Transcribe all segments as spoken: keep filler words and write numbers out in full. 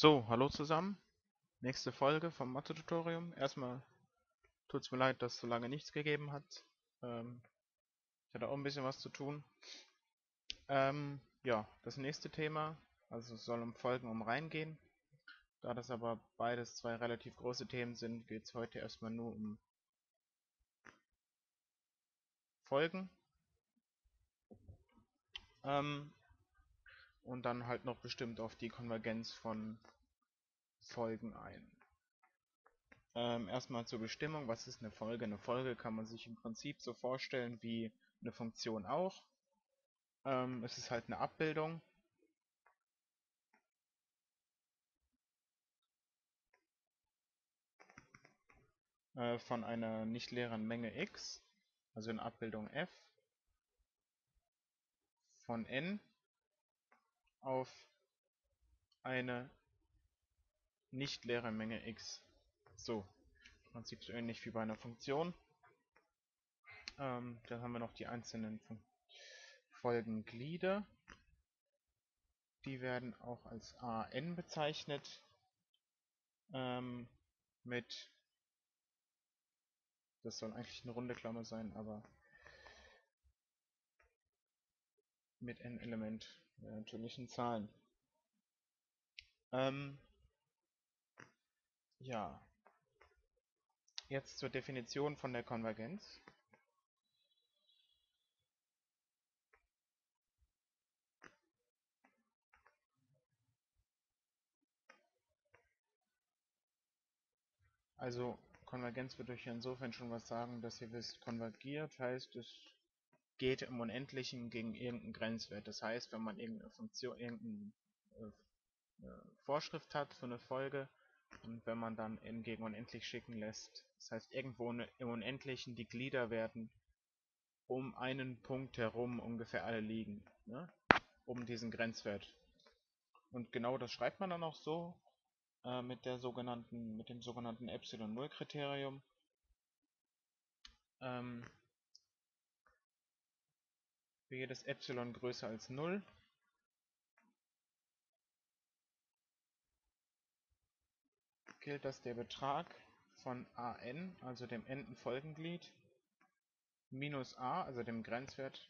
So, hallo zusammen. Nächste Folge vom Mathetutorium. Erstmal tut es mir leid, dass es so lange nichts gegeben hat. Ähm, ich hatte auch ein bisschen was zu tun. Ähm, ja, das nächste Thema, also es soll um Folgen um Reihen gehen. Da das aber beides zwei relativ große Themen sind, geht es heute erstmal nur um Folgen. Ähm, und dann halt noch bestimmt auf die Konvergenz von Folgen ein. Ähm, erstmal zur Bestimmung, was ist eine Folge? Eine Folge kann man sich im Prinzip so vorstellen wie eine Funktion auch. Ähm, es ist halt eine Abbildung. Äh, von einer nicht leeren Menge x, also eine Abbildung f, von n auf eine nicht leere Menge x. So, im Prinzip so ähnlich wie bei einer Funktion. Ähm, dann haben wir noch die einzelnen Fun- Folgenglieder. Die werden auch als a n bezeichnet. Ähm, mit, das soll eigentlich eine runde Klammer sein, aber mit n Element der natürlichen Zahlen. Ähm, ja. Jetzt zur Definition von der Konvergenz. Also Konvergenz würde ich insofern schon was sagen, dass ihr wisst, konvergiert heißt, es geht im Unendlichen gegen irgendeinen Grenzwert. Das heißt, wenn man irgendeine Funktion, irgendeine äh, Vorschrift hat für eine Folge, und wenn man dann n gegen unendlich schicken lässt, das heißt irgendwo ne, im Unendlichen die Glieder werden um einen Punkt herum ungefähr alle liegen, ne? Um diesen Grenzwert. Und genau das schreibt man dann auch so äh, mit der sogenannten, mit dem sogenannten Epsilon null Kriterium. Ähm, für jedes Epsilon größer als null. Gilt, dass der Betrag von a n, also dem n-ten Folgenglied, minus a, also dem Grenzwert,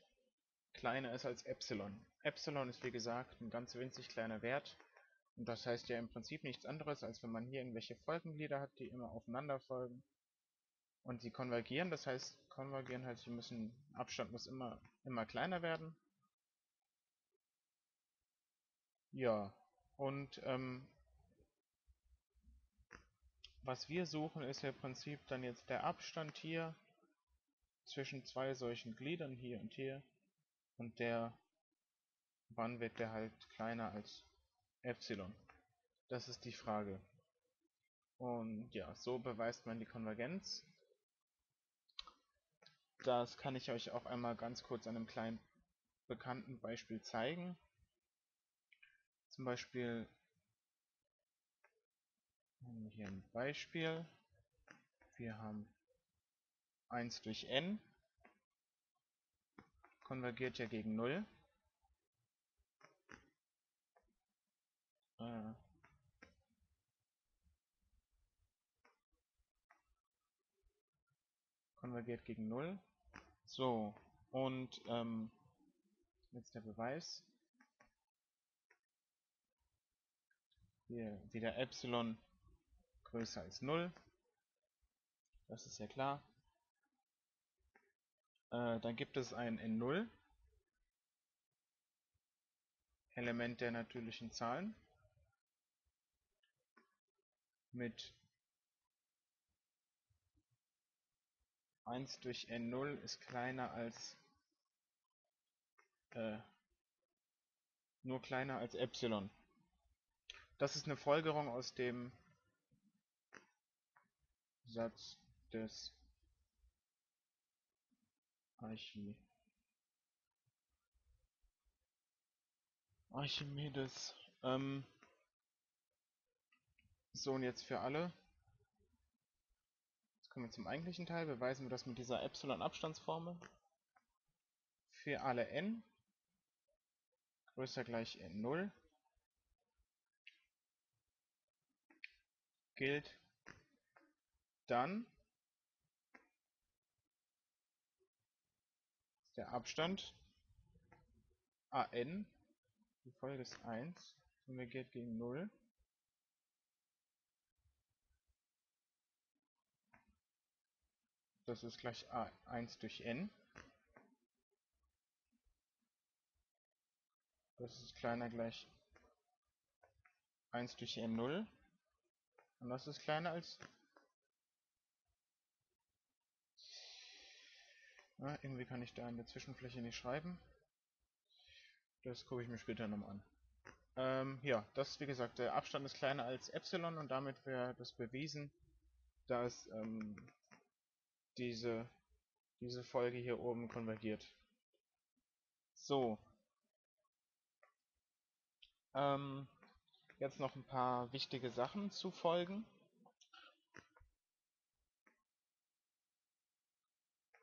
kleiner ist als Epsilon. Epsilon ist wie gesagt ein ganz winzig kleiner Wert und das heißt ja im Prinzip nichts anderes, als wenn man hier irgendwelche Folgenglieder hat, die immer aufeinander folgen und sie konvergieren. Das heißt, konvergieren heißt, sie müssen, Abstand muss immer, immer kleiner werden. Ja, und ähm, was wir suchen, ist ja im Prinzip dann jetzt der Abstand hier zwischen zwei solchen Gliedern, hier und hier. Und der, wann wird der halt kleiner als Epsilon? Das ist die Frage. Und ja, so beweist man die Konvergenz. Das kann ich euch auch einmal ganz kurz an einem kleinen bekannten Beispiel zeigen. Zum Beispiel hier ein Beispiel, wir haben eins durch n, konvergiert ja gegen null. Äh konvergiert gegen null. So, und ähm, jetzt der Beweis. Hier wieder Epsilon größer als null, das ist ja klar. Äh, dann gibt es ein n null, Element der natürlichen Zahlen, mit eins durch n null ist kleiner als, äh, nur kleiner als Epsilon. Das ist eine Folgerung aus dem Satz des Archimedes. Ähm so, und jetzt für alle. Jetzt kommen wir zum eigentlichen Teil. Beweisen wir das mit dieser Epsilon-Abstandsformel. Für alle n größer gleich n null gilt dann der Abstand a n, die Folge ist eins, konvergiert gegen null. Das ist gleich a eins durch n. Das ist kleiner gleich eins durch n null. Und das ist kleiner als... Na, irgendwie kann ich da in der Zwischenfläche nicht schreiben. Das gucke ich mir später nochmal an. Ähm, ja, das, wie gesagt, der Abstand ist kleiner als Epsilon und damit wäre das bewiesen, dass ähm, diese, diese Folge hier oben konvergiert. So. Ähm, jetzt noch ein paar wichtige Sachen zu Folgen.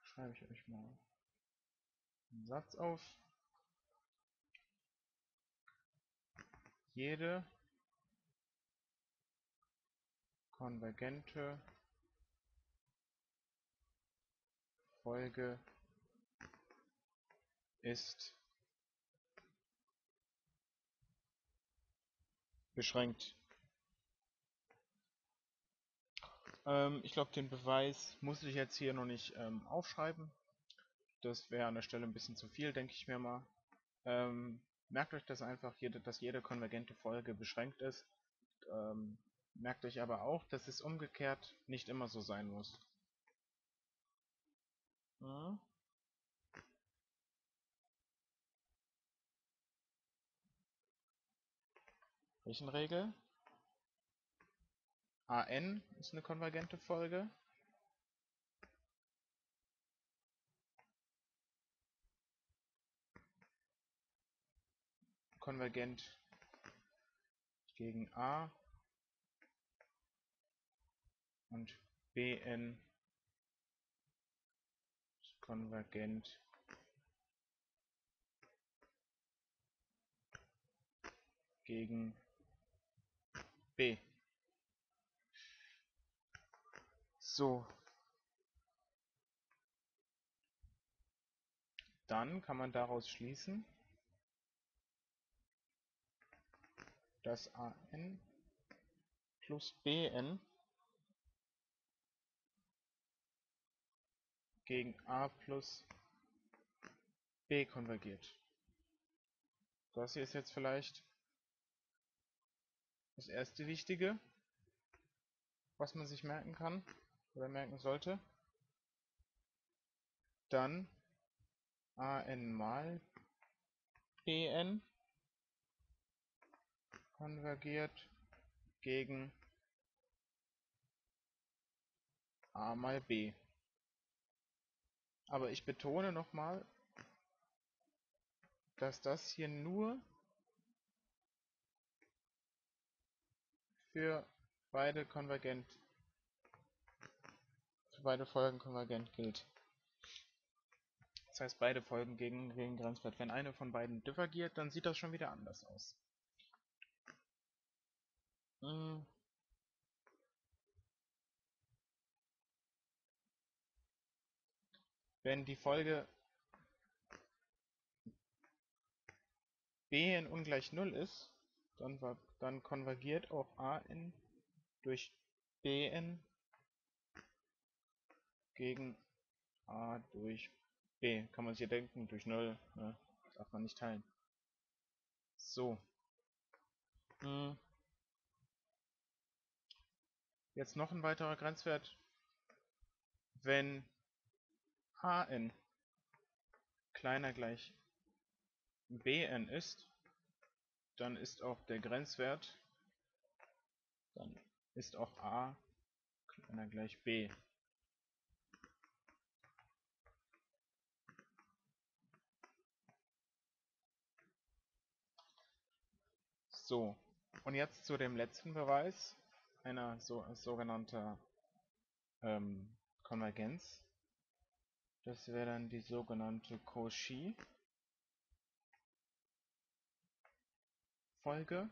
Schreibe ich euch mal einen Satz auf. Jede konvergente Folge ist beschränkt. Ähm, ich glaube, den Beweis muss ich jetzt hier noch nicht ähm, aufschreiben. Das wäre an der Stelle ein bisschen zu viel, denke ich mir mal. Ähm, Merkt euch das einfach, jede, dass jede konvergente Folge beschränkt ist. Ähm, merkt euch aber auch, dass es umgekehrt nicht immer so sein muss. Ja. Rechenregel. a n ist eine konvergente Folge. Konvergent gegen a und bn ist konvergent gegen b. So, dann kann man daraus schließen, dass a n plus bn gegen a plus b konvergiert. Das hier ist jetzt vielleicht das erste Wichtige, was man sich merken kann oder merken sollte. Dann a n mal bn konvergiert gegen a mal b. Aber ich betone nochmal, dass das hier nur für beide konvergent, für beide Folgen konvergent gilt. Das heißt, beide Folgen gegen, gegen Grenzwert. Wenn eine von beiden divergiert, dann sieht das schon wieder anders aus. Wenn die Folge bn ungleich null ist, dann, war, dann konvergiert auch a n durch bn gegen a durch b. Kann man sich ja denken, durch null, ne? Darf man nicht teilen. So. Mhm. Jetzt noch ein weiterer Grenzwert, wenn a n kleiner gleich b n ist, dann ist auch der Grenzwert, dann ist auch a kleiner gleich b. So, und jetzt zu dem letzten Beweis einer so, sogenannten ähm, Konvergenz. Das wäre dann die sogenannte Cauchy-Folge.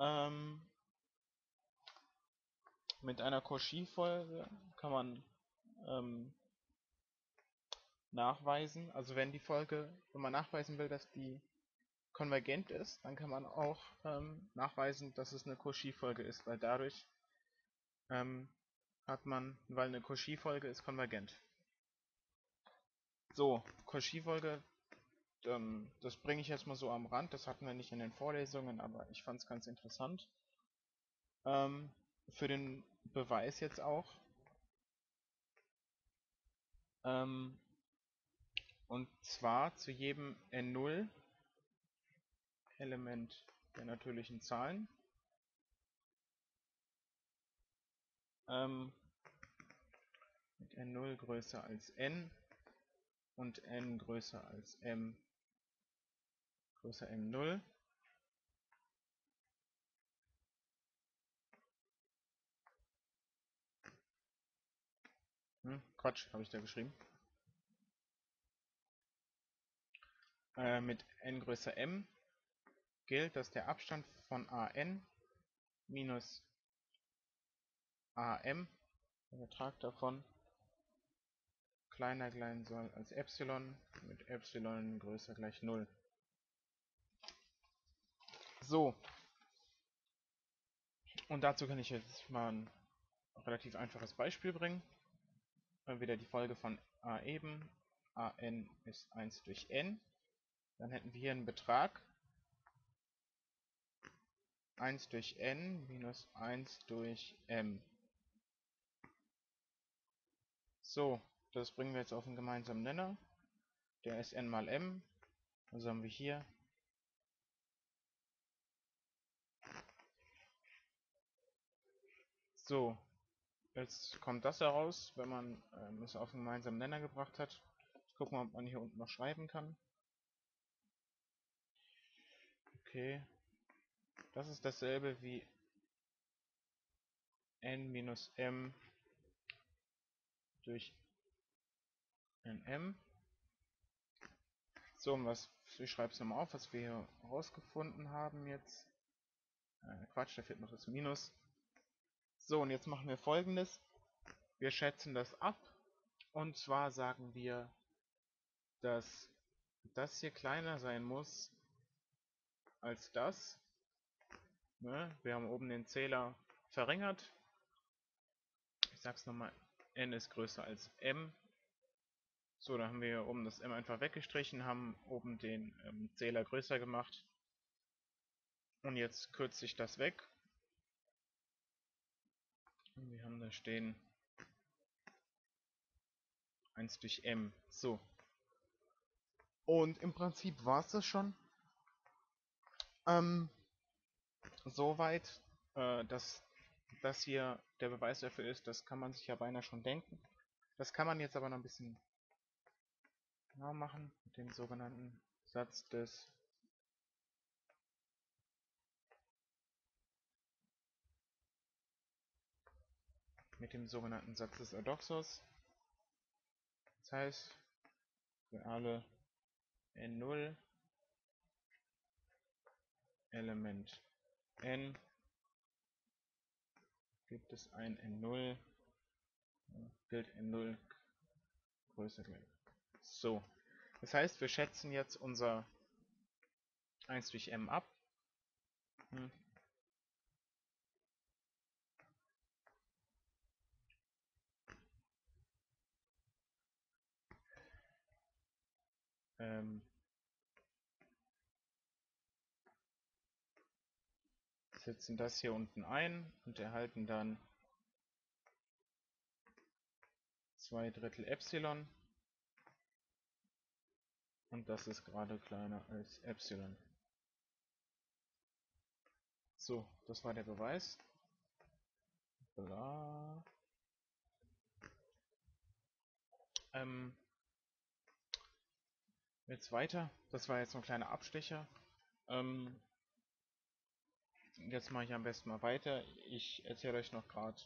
Ähm, Mit einer Cauchy-Folge kann man ähm, nachweisen, also wenn die Folge, wenn man nachweisen will, dass die konvergent ist, dann kann man auch ähm, nachweisen, dass es eine Cauchy-Folge ist, weil dadurch ähm, hat man, weil eine Cauchy-Folge ist konvergent. So, Cauchy-Folge, ähm, das bringe ich jetzt mal so am Rand, das hatten wir nicht in den Vorlesungen, aber ich fand es ganz interessant. Ähm, für den Beweis jetzt auch. Ähm, und zwar zu jedem N null Element der natürlichen Zahlen ähm, mit N null größer als N und N größer als M größer M null hm, Quatsch, habe ich da geschrieben äh, mit N größer M gilt, dass der Abstand von A N minus A M, der Betrag davon, kleiner sein soll als Epsilon, mit Epsilon größer gleich null. So, und dazu kann ich jetzt mal ein relativ einfaches Beispiel bringen. Wieder die Folge von A eben, A N ist eins durch N, dann hätten wir hier einen Betrag, eins durch N minus eins durch M. So, das bringen wir jetzt auf einen gemeinsamen Nenner. Der ist N mal M. Also haben wir hier so, jetzt kommt das heraus, wenn man ähm, es auf einen gemeinsamen Nenner gebracht hat. Gucken wir, ob man hier unten noch schreiben kann. Okay. Das ist dasselbe wie n minus m durch nm. So, und was, ich schreibe es nochmal auf, was wir hier rausgefunden haben jetzt. Äh, Quatsch, da fehlt noch das Minus. So, und jetzt machen wir Folgendes. Wir schätzen das ab. Und zwar sagen wir, dass das hier kleiner sein muss als das. Wir haben oben den Zähler verringert. Ich sag's nochmal, n ist größer als m. So, dann haben wir hier oben das m einfach weggestrichen, haben oben den ähm, Zähler größer gemacht. Und jetzt kürze ich das weg. Und wir haben da stehen eins durch m. So. Und im Prinzip war es das schon. Ähm... Soweit, äh, dass das hier der Beweis dafür ist, das kann man sich ja beinahe schon denken. Das kann man jetzt aber noch ein bisschen genauer machen, mit dem sogenannten Satz des mit dem sogenannten Satz des Ordoxos. Das heißt, für alle N null Element N gibt es ein N null, gilt N null größer gleich. So, das heißt, wir schätzen jetzt unser eins durch M ab. Hm. Ähm. Setzen das hier unten ein und erhalten dann zwei Drittel Epsilon und das ist gerade kleiner als Epsilon. So, das war der Beweis. Bla. Ähm, jetzt weiter. Das war jetzt so ein kleiner Abstecher. Ähm, Jetzt mache ich am besten mal weiter. Ich erzähle euch noch gerade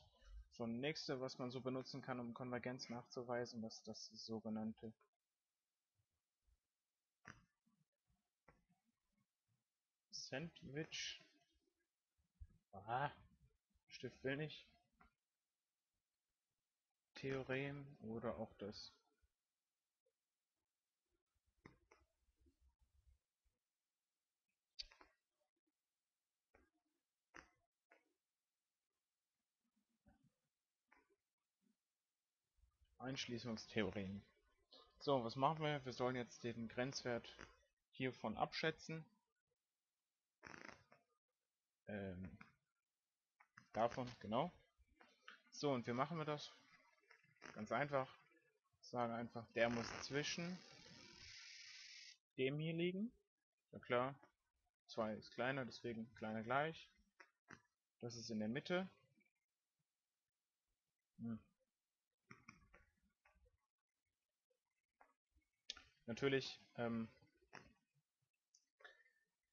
so ein nächstes, was man so benutzen kann, um Konvergenz nachzuweisen. Das ist das sogenannte Sandwich. Ah, Stift will nicht. Sandwichtheorem oder auch das. Einschließungstheorem. So, was machen wir? Wir sollen jetzt den Grenzwert hiervon abschätzen. Ähm, davon, genau. So, und wie machen wir das? Ganz einfach. Ich sage einfach, der muss zwischen dem hier liegen. Ja klar, zwei ist kleiner, deswegen kleiner gleich. Das ist in der Mitte. Hm. Natürlich ähm,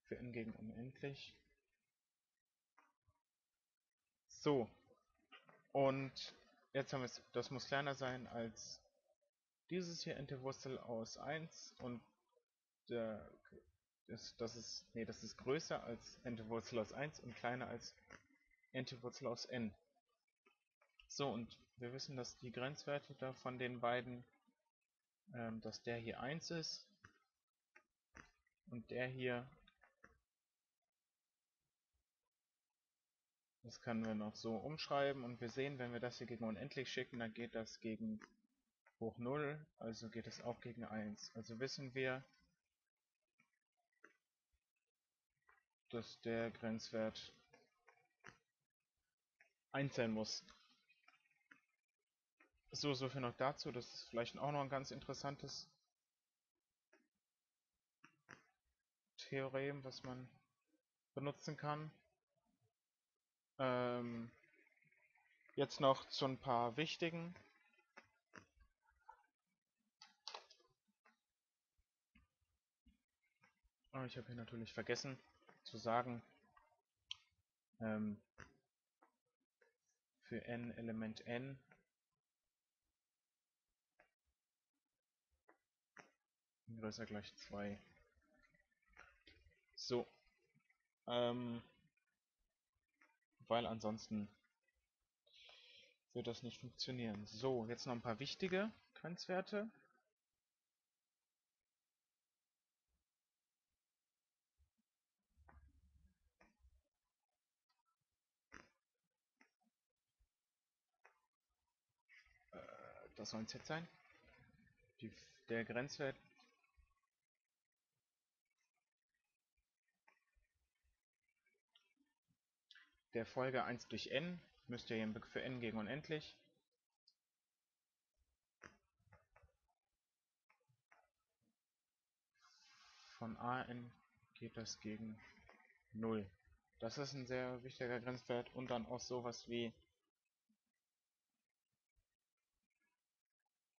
für n gegen unendlich. So, und jetzt haben wir es, das muss kleiner sein als dieses hier, n der Wurzel aus eins, und der, das, das ist, nee, das ist größer als n der Wurzel aus eins und kleiner als n der Wurzel aus n. So, und wir wissen, dass die Grenzwerte da von den beiden, dass der hier eins ist und der hier, das können wir noch so umschreiben, und wir sehen, wenn wir das hier gegen unendlich schicken, dann geht das gegen hoch null, also geht es auch gegen eins. Also wissen wir, dass der Grenzwert eins sein muss. So, so viel noch dazu, das ist vielleicht auch noch ein ganz interessantes Theorem, was man benutzen kann. Ähm, jetzt noch zu ein paar wichtigen. Oh, ich habe hier natürlich vergessen zu sagen, ähm, für n Element n größer gleich zwei. So. Ähm, weil ansonsten wird das nicht funktionieren. So, jetzt noch ein paar wichtige Grenzwerte. Äh, das soll es jetzt sein. Die, der Grenzwert der Folge eins durch n, müsst ihr hier für n gegen unendlich. Von a n geht das gegen null. Das ist ein sehr wichtiger Grenzwert, und dann auch sowas wie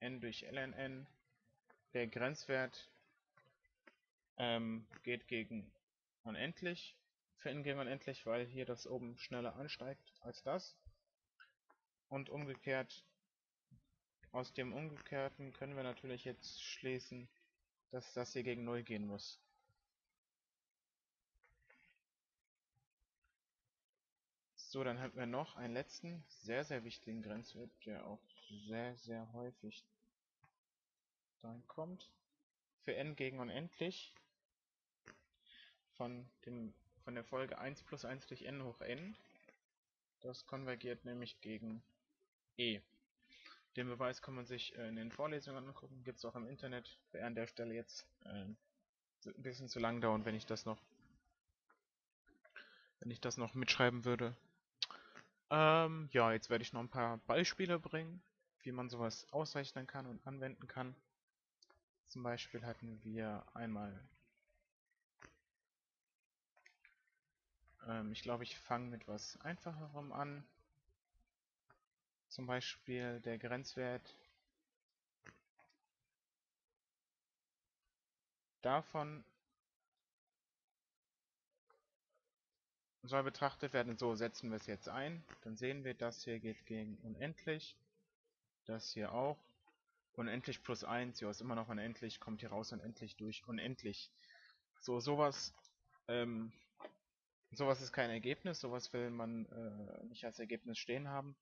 n durch l n n. Der Grenzwert ähm, geht gegen unendlich. Für n gegen unendlich, weil hier das oben schneller ansteigt als das. Und umgekehrt, aus dem Umgekehrten können wir natürlich jetzt schließen, dass das hier gegen null gehen muss. So, dann haben wir noch einen letzten, sehr, sehr wichtigen Grenzwert, der auch sehr, sehr häufig dann kommt. Für n gegen unendlich von dem von der Folge eins plus eins durch n hoch n. Das konvergiert nämlich gegen e. Den Beweis kann man sich in den Vorlesungen angucken, gibt es auch im Internet. Wäre an der Stelle jetzt äh, ein bisschen zu lang dauern, wenn ich das noch wenn ich das noch mitschreiben würde. Ähm, ja, jetzt werde ich noch ein paar Beispiele bringen, wie man sowas ausrechnen kann und anwenden kann. Zum Beispiel hatten wir einmal Ich glaube, ich fange mit was Einfacherem an. Zum Beispiel der Grenzwert davon soll betrachtet werden. So, setzen wir es jetzt ein. Dann sehen wir, das hier geht gegen unendlich. Das hier auch. Unendlich plus eins, hier ist immer noch unendlich, kommt hier raus unendlich durch unendlich. So, sowas... Ähm, Sowas ist kein Ergebnis, sowas will man äh, nicht als Ergebnis stehen haben.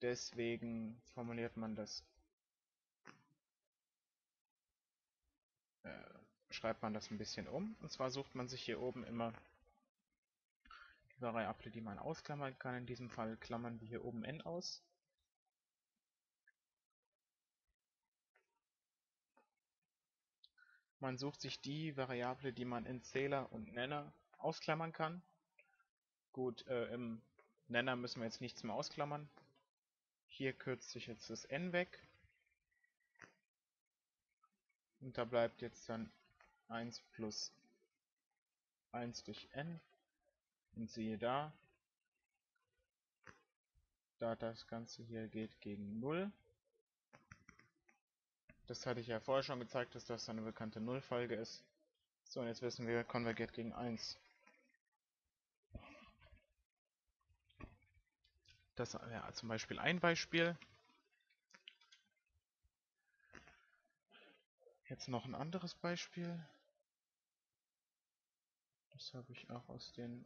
Deswegen formuliert man das, äh, schreibt man das ein bisschen um. Und zwar sucht man sich hier oben immer die Variable, die man ausklammern kann. In diesem Fall klammern wir hier oben n aus. Man sucht sich die Variable, die man in Zähler und Nenner ausklammern kann. Gut, äh, im Nenner müssen wir jetzt nichts mehr ausklammern. Hier kürzt sich jetzt das n weg. Und da bleibt jetzt dann eins plus eins durch n. Und siehe da, da das Ganze hier geht gegen null. Das hatte ich ja vorher schon gezeigt, dass das eine bekannte Nullfolge ist. So, und jetzt wissen wir, konvergiert gegen eins. Das wäre ja zum Beispiel ein Beispiel. Jetzt noch ein anderes Beispiel. Das habe ich auch aus den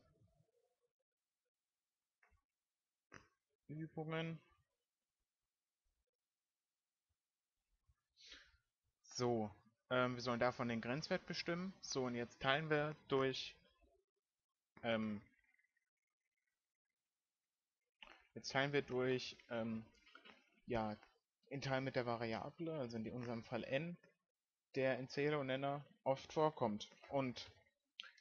Übungen. So, ähm, wir sollen davon den Grenzwert bestimmen. So, und jetzt teilen wir durch, ähm, jetzt teilen wir durch, ähm, ja, den Teil mit der Variable, also in unserem Fall n, der in Zähler und Nenner oft vorkommt. Und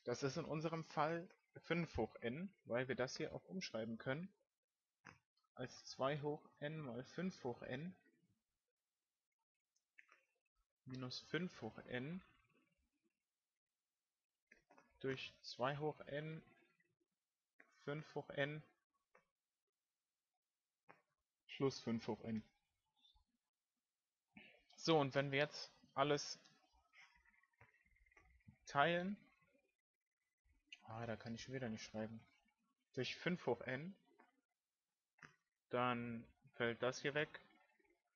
das ist in unserem Fall fünf hoch n, weil wir das hier auch umschreiben können, als zwei hoch n mal fünf hoch n. Minus fünf hoch n durch zwei hoch n, fünf hoch n, plus fünf hoch n. So, und wenn wir jetzt alles teilen, ah, da kann ich schon wieder nicht schreiben, durch fünf hoch n, dann fällt das hier weg.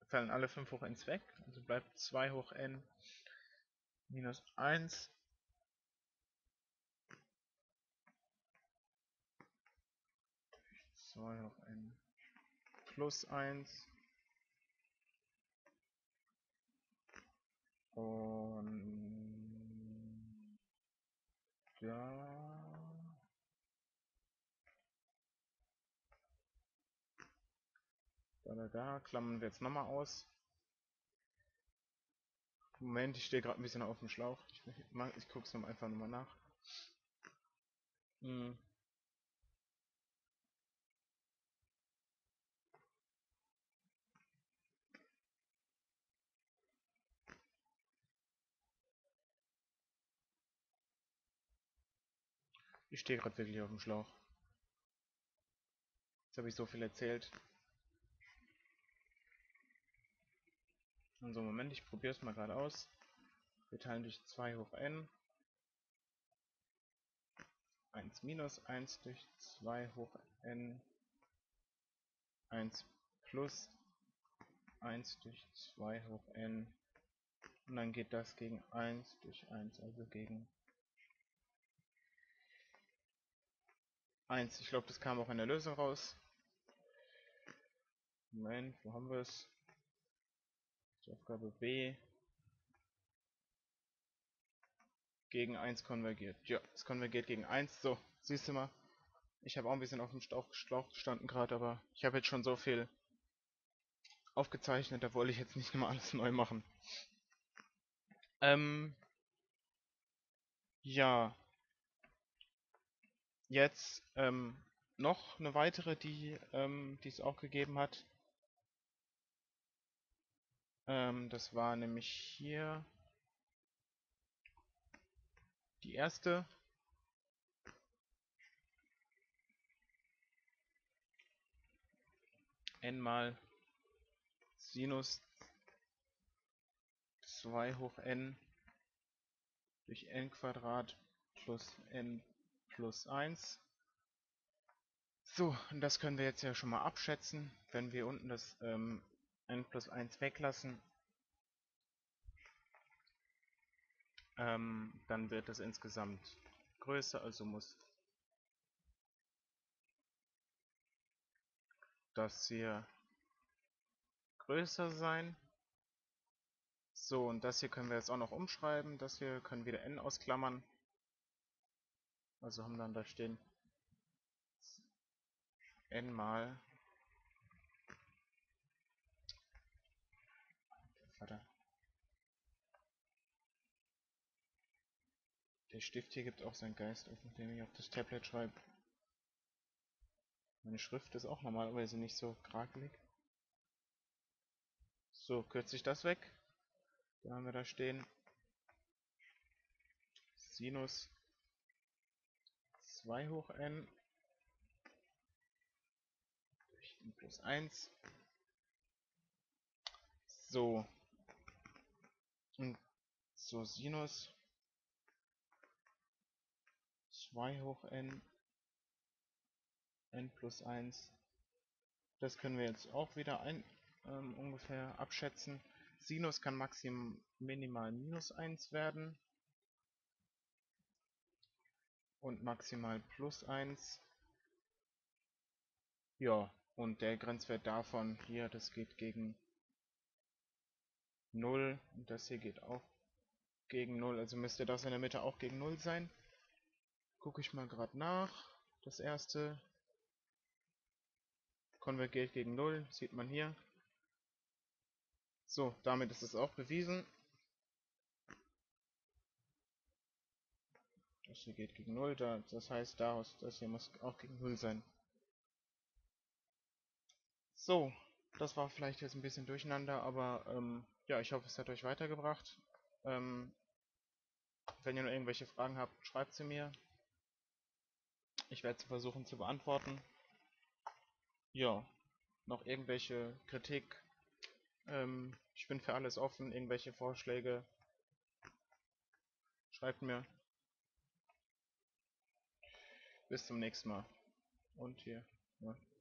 Fallen alle fünf hoch n weg, also bleibt zwei hoch n minus eins durch zwei hoch n plus eins und da Da, da klammern wir jetzt nochmal aus. Moment, ich stehe gerade ein bisschen auf dem Schlauch. Ich, ich gucke es noch einfach nochmal nach. Hm. Ich stehe gerade wirklich auf dem Schlauch. Jetzt habe ich so viel erzählt. So, Moment, ich probiere es mal gerade aus. Wir teilen durch zwei hoch n. eins minus eins durch zwei hoch n. eins plus eins durch zwei hoch n. Und dann geht das gegen eins durch eins, also gegen eins. Ich glaube, das kam auch in der Lösung raus. Moment, wo haben wir es? Aufgabe B gegen eins konvergiert. Ja, es konvergiert gegen eins. So, siehst du mal, ich habe auch ein bisschen auf dem Schlauch gestanden gerade, aber ich habe jetzt schon so viel aufgezeichnet, da wollte ich jetzt nicht nochmal alles neu machen. Ähm, ja, jetzt ähm, noch eine weitere, die ähm, die es auch gegeben hat. Das war nämlich hier die erste. n mal Sinus zwei hoch n durch n Quadrat plus n plus eins. So, und das können wir jetzt ja schon mal abschätzen, wenn wir unten das ähm, n plus eins weglassen, ähm, dann wird das insgesamt größer, also muss das hier größer sein. So, und das hier können wir jetzt auch noch umschreiben. Das hier können wieder n ausklammern. Also haben dann da stehen n mal Warte. Der Stift hier gibt auch seinen Geist auf, mit dem ich auf das Tablet schreibe. Meine Schrift ist auch normalerweise nicht so krakelig. So, kürze ich das weg. Da haben wir da stehen Sinus zwei hoch n durch n plus eins. So. Und so Sinus zwei hoch n, n plus eins. Das können wir jetzt auch wieder ein, ähm, ungefähr abschätzen. Sinus kann maximal minimal minus eins werden und maximal plus eins. Ja, und der Grenzwert davon hier, das geht gegen null und das hier geht auch gegen null. Also müsste das in der Mitte auch gegen null sein. Gucke ich mal gerade nach. Das erste konvergiert gegen null, sieht man hier. So, damit ist es auch bewiesen. Das hier geht gegen null, das heißt, daraus, das hier muss auch gegen null sein. So, das war vielleicht jetzt ein bisschen durcheinander, aber ähm, ja, ich hoffe, es hat euch weitergebracht. Ähm, wenn ihr noch irgendwelche Fragen habt, schreibt sie mir. Ich werde sie versuchen zu beantworten. Ja, noch irgendwelche Kritik. Ich bin für alles offen, irgendwelche Vorschläge, schreibt mir. Bis zum nächsten Mal. Und hier. Ja.